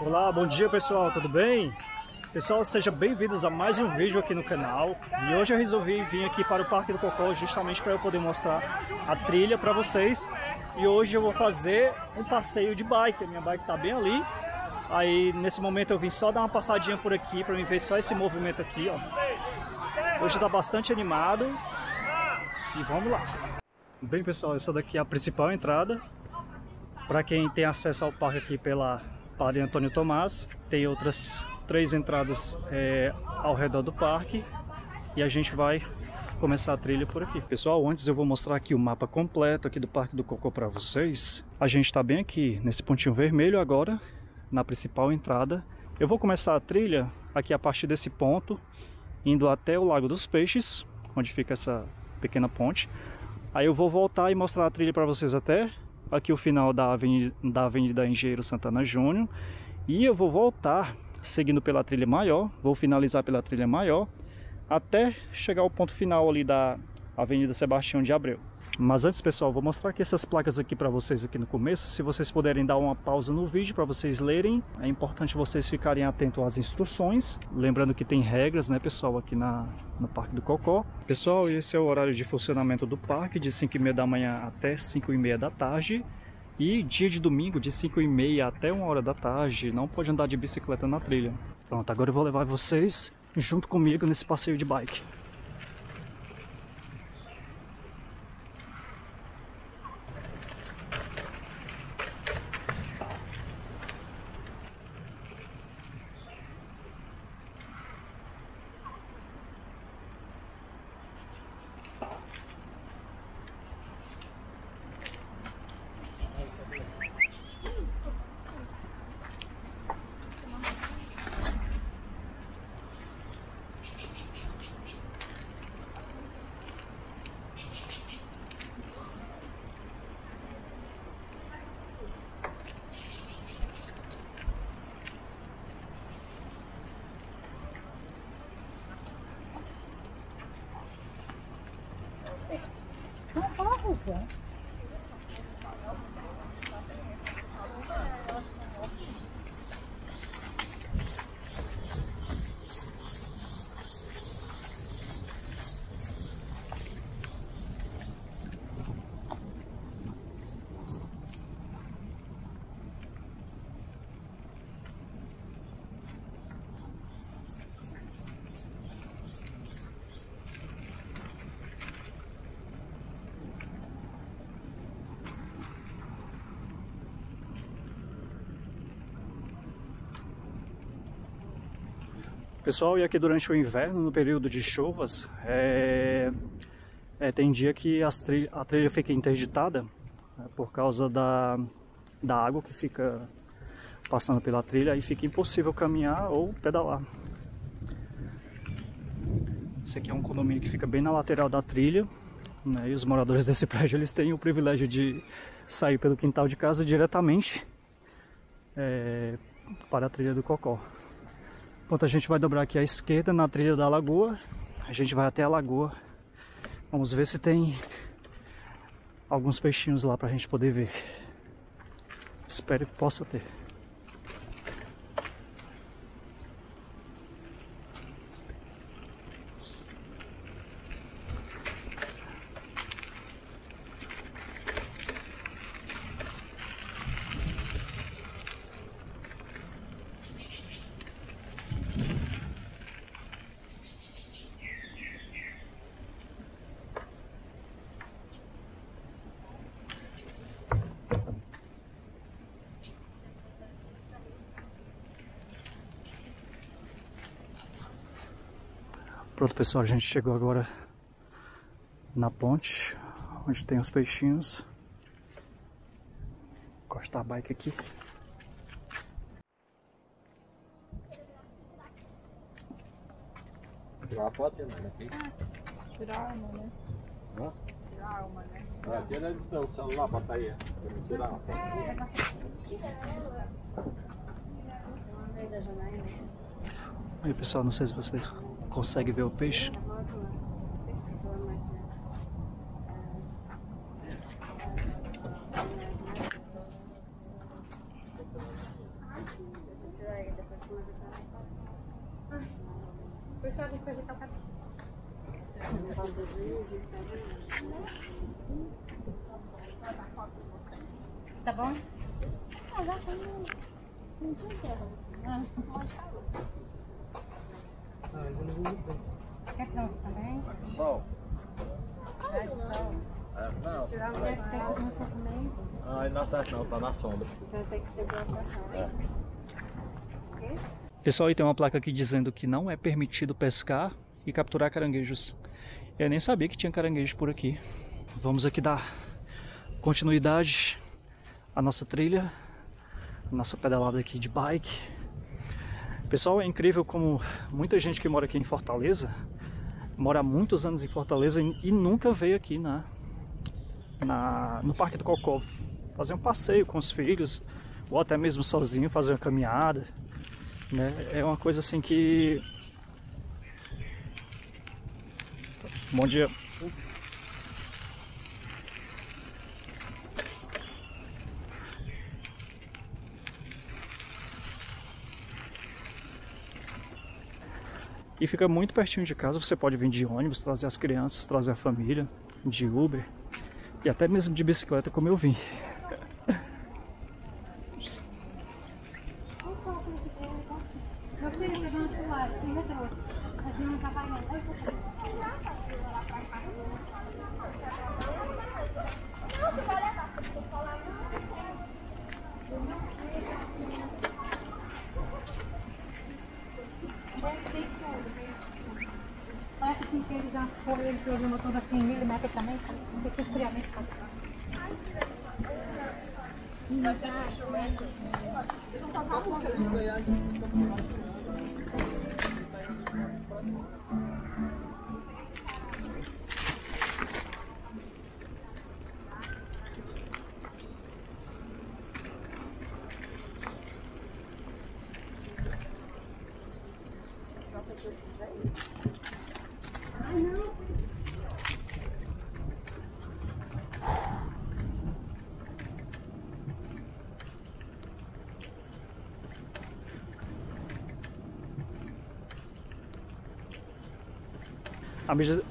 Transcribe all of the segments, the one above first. Olá, bom dia pessoal, tudo bem? Pessoal, sejam bem-vindos a mais um vídeo aqui no canal. E hoje eu resolvi vir aqui para o Parque do Cocó justamente para eu poder mostrar a trilha para vocês. E hoje eu vou fazer um passeio de bike, a minha bike está bem ali. Aí nesse momento eu vim só dar uma passadinha por aqui para me ver só esse movimento aqui, ó. Hoje está bastante animado e vamos lá. Bem pessoal, essa daqui é a principal entrada. Para quem tem acesso ao parque aqui pela Padre Antônio Tomás, tem outras três entradas ao redor do parque e a gente vai começar a trilha por aqui. Pessoal, antes eu vou mostrar aqui o mapa completo aqui do Parque do Cocó para vocês. A gente está bem aqui nesse pontinho vermelho agora, na principal entrada. Eu vou começar a trilha aqui a partir desse ponto, indo até o Lago dos Peixes, onde fica essa pequena ponte. Aí eu vou voltar e mostrar a trilha para vocês até aqui o final da Avenida Engenheiro Santana Júnior, e eu vou voltar seguindo pela trilha maior, vou finalizar pela trilha maior até chegar ao ponto final ali da Avenida Sebastião de Abreu. Mas antes pessoal, vou mostrar aqui essas placas aqui para vocês aqui no começo, se vocês puderem dar uma pausa no vídeo para vocês lerem, é importante vocês ficarem atentos às instruções, lembrando que tem regras, né pessoal, aqui no Parque do Cocó. Pessoal, esse é o horário de funcionamento do parque, de 5h30 da manhã até 5h30 da tarde, e dia de domingo de 5h30 até 1 hora da tarde, não pode andar de bicicleta na trilha. Pronto, agora eu vou levar vocês junto comigo nesse passeio de bike. Pessoal, e aqui durante o inverno, no período de chuvas, tem dia que a trilha fica interditada, né, por causa da água que fica passando pela trilha, aí fica impossível caminhar ou pedalar. Esse aqui é um condomínio que fica bem na lateral da trilha, né, e os moradores desse prédio eles têm o privilégio de sair pelo quintal de casa diretamente para a trilha do Cocó. Enquanto a gente vai dobrar aqui à esquerda na trilha da lagoa, a gente vai até a lagoa. Vamos ver se tem alguns peixinhos lá pra gente poder ver. Espero que possa ter. Pronto pessoal, a gente chegou agora na ponte, onde tem os peixinhos. Vou encostar a bike aqui. Tirar a foto, né? Tirar uma, né? Hã? Tirar uma, né? Ah, tira o celular, bota aí. Tirar uma foto. Aí pessoal, não sei se vocês consegue ver o peixe? Coitada, isso vai ajeitar o cabelo. Tá bom? Ah, já tem um quinteiro. Ah, eu não vou ver. Quer tirar também? Sol. Não. Tirar o neto tem alguma coisa também? Ah, ele não acerta não, tá na sombra. Então tem que chegar pra cá. Pessoal, aí tem uma placa aqui dizendo que não é permitido pescar e capturar caranguejos. Eu nem sabia que tinha caranguejo por aqui. Vamos aqui dar continuidade à nossa trilha, à nossa pedalada aqui de bike. Pessoal, é incrível como muita gente que mora aqui em Fortaleza, mora há muitos anos em Fortaleza e nunca veio aqui no Parque do Cocó fazer um passeio com os filhos ou até mesmo sozinho fazer uma caminhada, né? É uma coisa assim que... Bom dia. E fica muito pertinho de casa, você pode vir de ônibus, trazer as crianças, trazer a família, de Uber e até mesmo de bicicleta, como eu vim.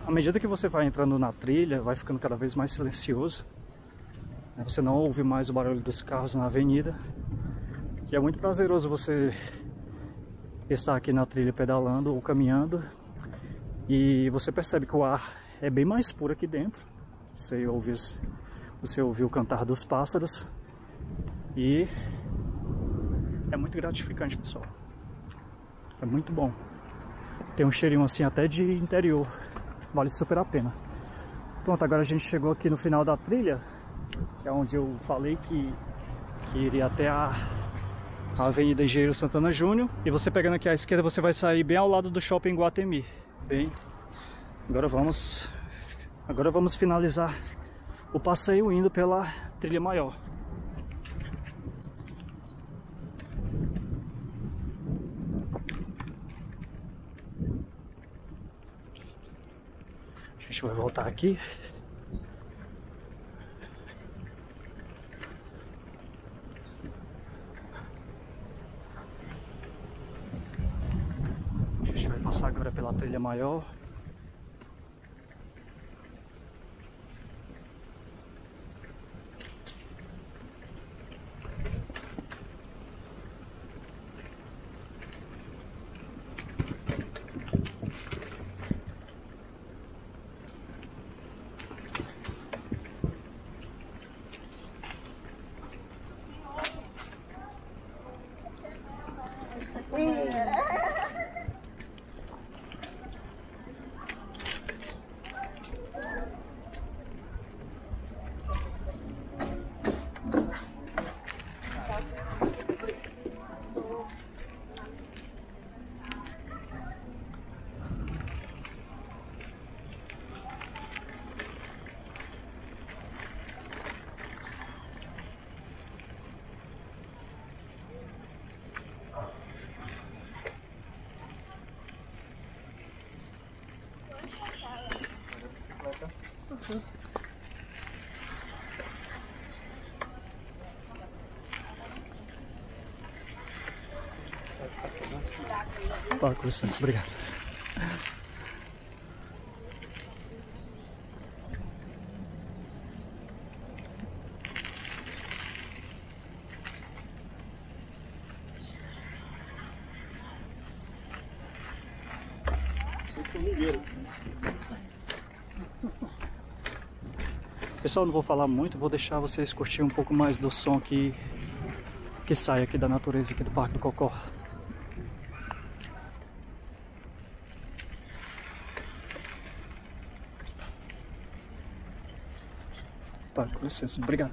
À medida que você vai entrando na trilha, vai ficando cada vez mais silencioso, né? Você não ouve mais o barulho dos carros na avenida. E é muito prazeroso você estar aqui na trilha pedalando ou caminhando. E você percebe que o ar é bem mais puro aqui dentro. Você ouve o cantar dos pássaros. E é muito gratificante, pessoal. É muito bom. Tem um cheirinho assim até de interior. Vale super a pena. Pronto, agora a gente chegou aqui no final da trilha, que é onde eu falei que iria até a Avenida Engenheiro Santana Júnior. E você pegando aqui à esquerda, você vai sair bem ao lado do Shopping Iguatemi. Bem, agora vamos finalizar o passeio indo pela trilha maior. A gente vai voltar aqui. A gente vai passar agora pela trilha maior. Ó, com licença, obrigado. Pessoal, não vou falar muito, vou deixar vocês curtir um pouco mais do som que sai aqui da natureza aqui do Parque do Cocó. Tá, com licença, obrigado.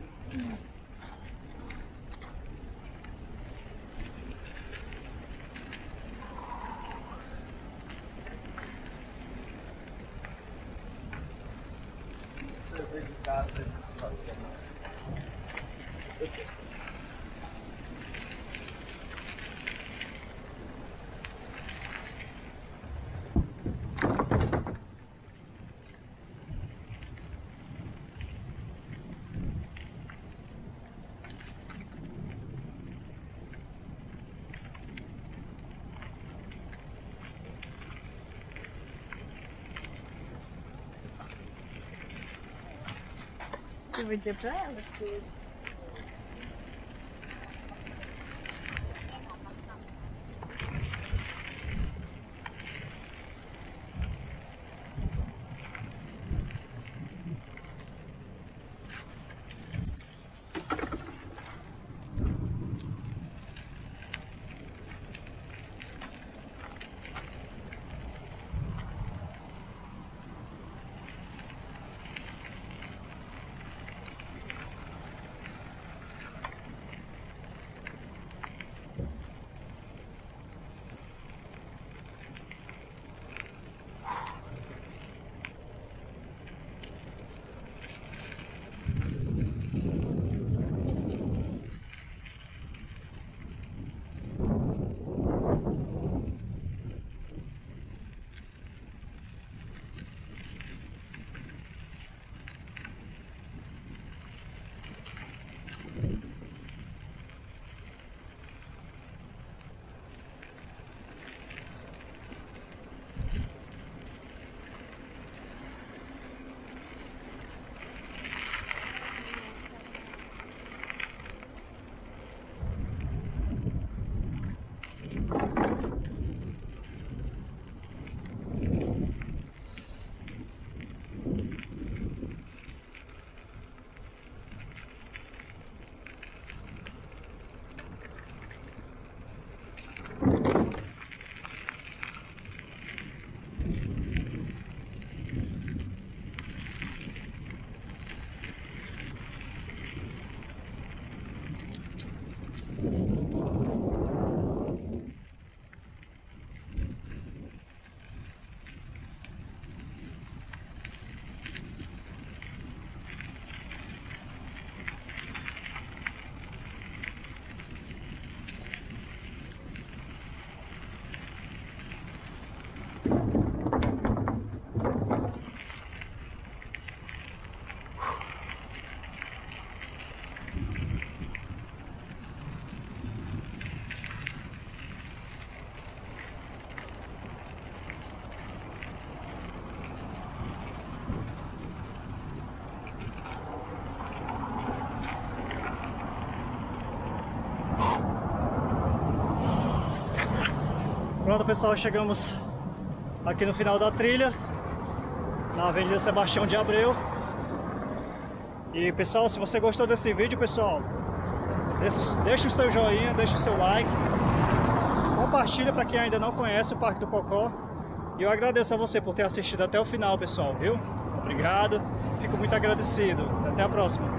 Eu vou dizer pra ela que... Pronto, pessoal, chegamos aqui no final da trilha, na Avenida Sebastião de Abreu. E, pessoal, se você gostou desse vídeo, pessoal, deixa o seu joinha, deixa o seu like, compartilha para quem ainda não conhece o Parque do Cocó. E eu agradeço a você por ter assistido até o final, pessoal, viu? Obrigado, fico muito agradecido. Até a próxima.